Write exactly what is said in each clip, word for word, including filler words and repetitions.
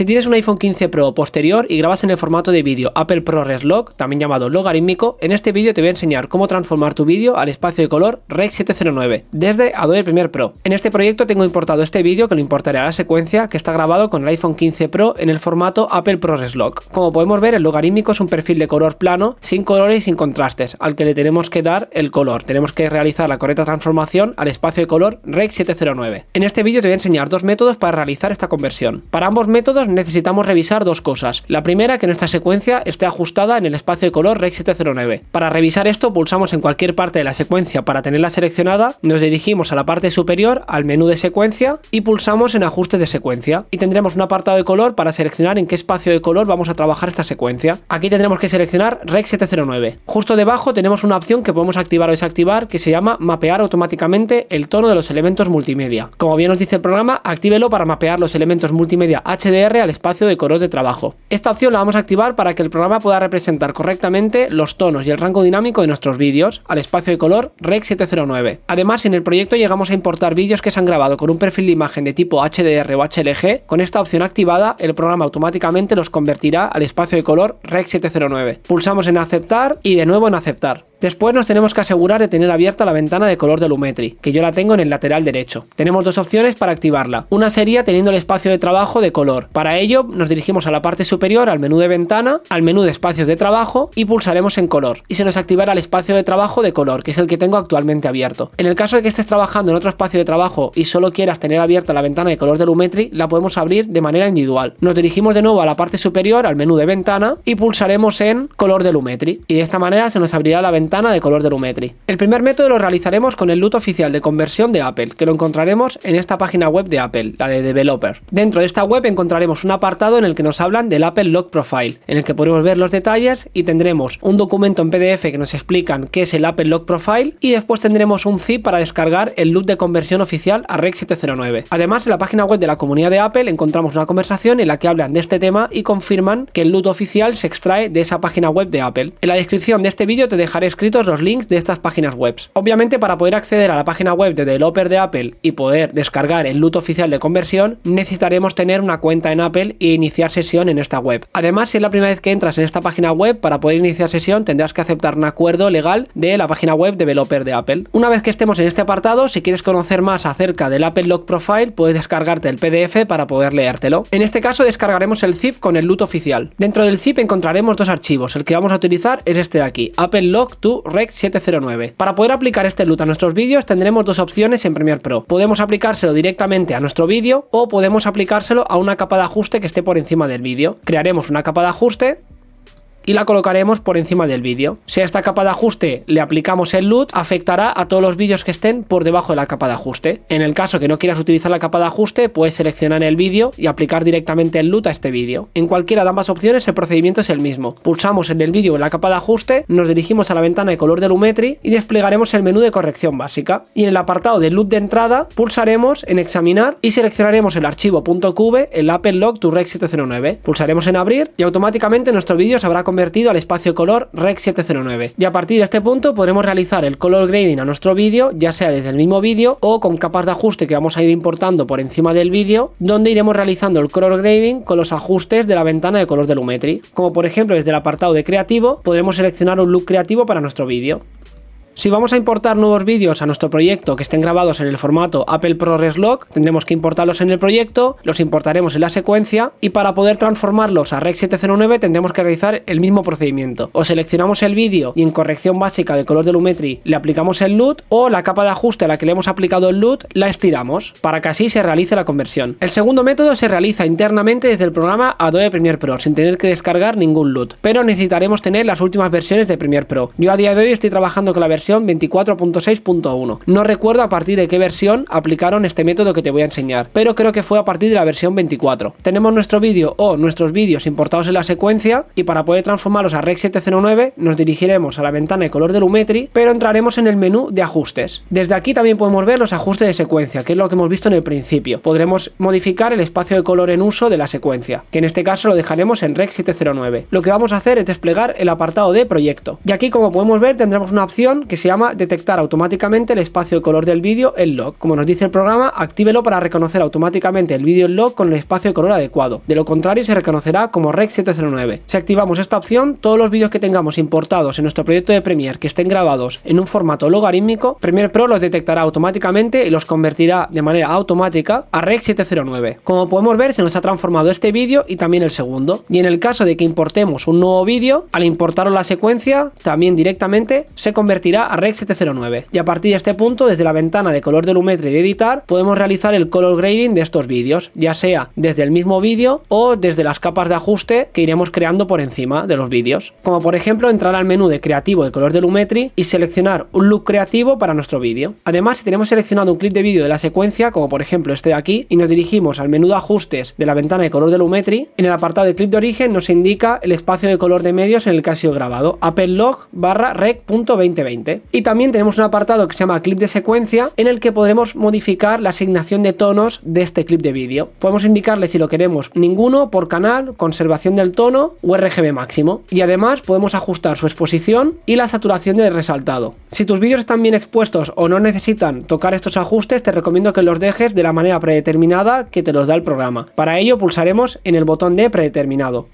Si tienes un iPhone quince Pro o posterior y grabas en el formato de vídeo Apple ProRes Log, también llamado logarítmico, en este vídeo te voy a enseñar cómo transformar tu vídeo al espacio de color Rec siete cero nueve desde Adobe Premiere Pro. En este proyecto tengo importado este vídeo, que lo importaré a la secuencia, que está grabado con el iPhone quince Pro en el formato Apple ProRes Log. Como podemos ver, el logarítmico es un perfil de color plano, sin colores y sin contrastes, al que le tenemos que dar el color. Tenemos que realizar la correcta transformación al espacio de color Rec siete cero nueve. En este vídeo te voy a enseñar dos métodos para realizar esta conversión. Para ambos métodos necesitamos revisar dos cosas. La primera, que nuestra secuencia esté ajustada en el espacio de color Rec siete cero nueve. Para revisar esto, pulsamos en cualquier parte de la secuencia para tenerla seleccionada, nos dirigimos a la parte superior, al menú de secuencia, y pulsamos en ajustes de secuencia, y tendremos un apartado de color para seleccionar en qué espacio de color vamos a trabajar esta secuencia. Aquí tendremos que seleccionar Rec siete cero nueve. Justo debajo tenemos una opción que podemos activar o desactivar, que se llama mapear automáticamente el tono de los elementos multimedia. Como bien nos dice el programa, actívelo para mapear los elementos multimedia H D R al espacio de color de trabajo. Esta opción la vamos a activar para que el programa pueda representar correctamente los tonos y el rango dinámico de nuestros vídeos al espacio de color Rec siete cero nueve. Además, si en el proyecto llegamos a importar vídeos que se han grabado con un perfil de imagen de tipo H D R o H L G, con esta opción activada el programa automáticamente los convertirá al espacio de color Rec siete cero nueve. Pulsamos en aceptar y de nuevo en aceptar. Después nos tenemos que asegurar de tener abierta la ventana de color de Lumetri, que yo la tengo en el lateral derecho. Tenemos dos opciones para activarla. Una sería teniendo el espacio de trabajo de color. Para ello nos dirigimos a la parte superior, al menú de ventana, al menú de espacios de trabajo y pulsaremos en color, y se nos activará el espacio de trabajo de color, que es el que tengo actualmente abierto. En el caso de que estés trabajando en otro espacio de trabajo y solo quieras tener abierta la ventana de color de Lumetri, la podemos abrir de manera individual. Nos dirigimos de nuevo a la parte superior, al menú de ventana, y pulsaremos en color de Lumetri, y de esta manera se nos abrirá la ventana de color de Lumetri. El primer método lo realizaremos con el L U T oficial de conversión de Apple, que lo encontraremos en esta página web de Apple, la de Developer. Dentro de esta web encontraremos un apartado en el que nos hablan del Apple Log Profile, en el que podemos ver los detalles, y tendremos un documento en P D F que nos explican qué es el Apple Log Profile, y después tendremos un zip para descargar el L U T de conversión oficial a Rec siete cero nueve. Además, en la página web de la comunidad de Apple encontramos una conversación en la que hablan de este tema y confirman que el L U T oficial se extrae de esa página web de Apple. En la descripción de este vídeo te dejaré escritos los links de estas páginas web. Obviamente, para poder acceder a la página web de Developer de Apple y poder descargar el L U T oficial de conversión, necesitaremos tener una cuenta en Apple e iniciar sesión en esta web. Además, si es la primera vez que entras en esta página web, para poder iniciar sesión tendrás que aceptar un acuerdo legal de la página web Developer de Apple. Una vez que estemos en este apartado, si quieres conocer más acerca del Apple Log Profile, puedes descargarte el P D F para poder leértelo. En este caso descargaremos el zip con el L U T oficial. Dentro del zip encontraremos dos archivos. El que vamos a utilizar es este de aquí, Apple Log to Rec siete cero nueve. Para poder aplicar este L U T a nuestros vídeos tendremos dos opciones en Premiere Pro. Podemos aplicárselo directamente a nuestro vídeo o podemos aplicárselo a una capa de ajuste que esté por encima del vídeo. Crearemos una capa de ajuste y la colocaremos por encima del vídeo. Si a esta capa de ajuste le aplicamos el L U T, afectará a todos los vídeos que estén por debajo de la capa de ajuste. En el caso que no quieras utilizar la capa de ajuste, puedes seleccionar el vídeo y aplicar directamente el L U T a este vídeo. En cualquiera de ambas opciones el procedimiento es el mismo. Pulsamos en el vídeo en la capa de ajuste, nos dirigimos a la ventana de color de Lumetri y desplegaremos el menú de corrección básica. Y en el apartado de L U T de entrada pulsaremos en examinar y seleccionaremos el archivo .cube, el Apple Log to Rec siete cero nueve. Pulsaremos en abrir y automáticamente nuestro vídeo se habrá convertido al espacio color Rec siete cero nueve, y a partir de este punto podremos realizar el color grading a nuestro vídeo, ya sea desde el mismo vídeo o con capas de ajuste que vamos a ir importando por encima del vídeo, donde iremos realizando el color grading con los ajustes de la ventana de color de Lumetri, como por ejemplo desde el apartado de creativo podremos seleccionar un look creativo para nuestro vídeo. Si vamos a importar nuevos vídeos a nuestro proyecto que estén grabados en el formato Apple ProRes Log, tendremos que importarlos en el proyecto, los importaremos en la secuencia, y para poder transformarlos a Rec siete cero nueve tendremos que realizar el mismo procedimiento. O seleccionamos el vídeo y en corrección básica de color de Lumetri le aplicamos el L U T, o la capa de ajuste a la que le hemos aplicado el L U T la estiramos para que así se realice la conversión. El segundo método se realiza internamente desde el programa Adobe Premiere Pro sin tener que descargar ningún L U T, pero necesitaremos tener las últimas versiones de Premiere Pro. Yo a día de hoy estoy trabajando con la versión veinticuatro punto seis punto uno. No recuerdo a partir de qué versión aplicaron este método que te voy a enseñar, pero creo que fue a partir de la versión veinticuatro. Tenemos nuestro vídeo o nuestros vídeos importados en la secuencia, y para poder transformarlos a Rec siete cero nueve nos dirigiremos a la ventana de color de Lumetri, pero entraremos en el menú de ajustes. Desde aquí también podemos ver los ajustes de secuencia, que es lo que hemos visto en el principio. Podremos modificar el espacio de color en uso de la secuencia, que en este caso lo dejaremos en Rec siete cero nueve. Lo que vamos a hacer es desplegar el apartado de proyecto, y aquí, como podemos ver, tendremos una opción que se llama detectar automáticamente el espacio de color del vídeo en log. Como nos dice el programa, actívelo para reconocer automáticamente el vídeo en log con el espacio de color adecuado. De lo contrario, se reconocerá como rec setecientos nueve. Si activamos esta opción, todos los vídeos que tengamos importados en nuestro proyecto de Premiere que estén grabados en un formato logarítmico, Premiere Pro los detectará automáticamente y los convertirá de manera automática a rec setecientos nueve. Como podemos ver, se nos ha transformado este vídeo y también el segundo. Y en el caso de que importemos un nuevo vídeo, al importaros la secuencia, también directamente se convertirá a rec setecientos nueve. Y a partir de este punto, desde la ventana de color de Lumetri de editar, podemos realizar el color grading de estos vídeos, ya sea desde el mismo vídeo o desde las capas de ajuste que iremos creando por encima de los vídeos. Como por ejemplo, entrar al menú de creativo de color de Lumetri y seleccionar un look creativo para nuestro vídeo. Además, si tenemos seleccionado un clip de vídeo de la secuencia, como por ejemplo este de aquí, y nos dirigimos al menú de ajustes de la ventana de color de Lumetri, en el apartado de clip de origen nos indica el espacio de color de medios en el que ha sido grabado, Apple Log dos Rec veinte veinte. Y también tenemos un apartado que se llama clip de secuencia, en el que podremos modificar la asignación de tonos de este clip de vídeo. Podemos indicarle si lo queremos ninguno, por canal, conservación del tono o R G B máximo. Y además podemos ajustar su exposición y la saturación del resaltado. Si tus vídeos están bien expuestos o no necesitan tocar estos ajustes, te recomiendo que los dejes de la manera predeterminada que te los da el programa. Para ello pulsaremos en el botón de predeterminado.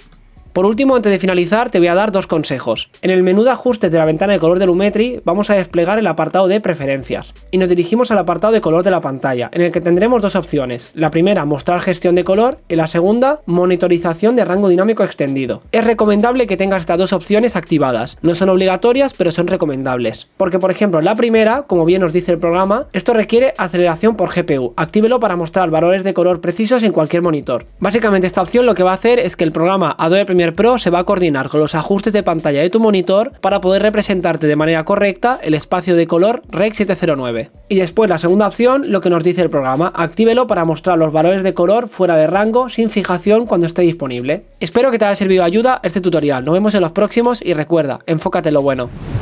Por último, antes de finalizar, te voy a dar dos consejos. En el menú de ajustes de la ventana de color de Lumetri vamos a desplegar el apartado de preferencias y nos dirigimos al apartado de color de la pantalla, en el que tendremos dos opciones. La primera, mostrar gestión de color, y la segunda, monitorización de rango dinámico extendido. Es recomendable que tengas estas dos opciones activadas. No son obligatorias, pero son recomendables. Porque, por ejemplo, la primera, como bien nos dice el programa, esto requiere aceleración por G P U. Actívelo para mostrar valores de color precisos en cualquier monitor. Básicamente, esta opción lo que va a hacer es que el programa Adobe Premiere Pro se va a coordinar con los ajustes de pantalla de tu monitor para poder representarte de manera correcta el espacio de color rec setecientos nueve. Y después, la segunda opción, lo que nos dice el programa, actívelo para mostrar los valores de color fuera de rango sin fijación cuando esté disponible. Espero que te haya servido de ayuda este tutorial. Nos vemos en los próximos y recuerda, enfócate en lo bueno.